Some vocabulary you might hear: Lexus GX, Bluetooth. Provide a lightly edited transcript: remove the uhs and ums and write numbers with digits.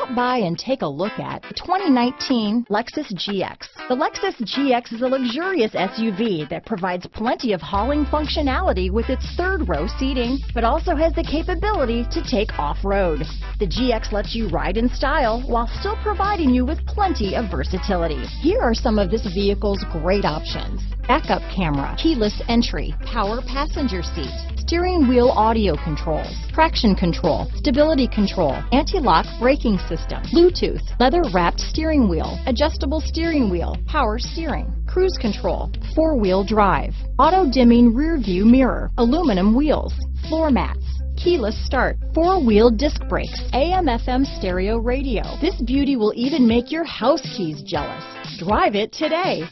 Stop by and take a look at the 2019 Lexus GX. The Lexus GX is a luxurious SUV that provides plenty of hauling functionality with its third-row seating, but also has the capability to take off-road. The GX lets you ride in style while still providing you with plenty of versatility. Here are some of this vehicle's great options: backup camera, keyless entry, power passenger seat, steering wheel audio controls, traction control, stability control, anti-lock braking system, Bluetooth, leather-wrapped steering wheel, adjustable steering wheel, power steering, cruise control, four-wheel drive, auto-dimming rear-view mirror, aluminum wheels, floor mats, keyless start, four-wheel disc brakes, AM/FM stereo radio. This beauty will even make your house keys jealous. Drive it today.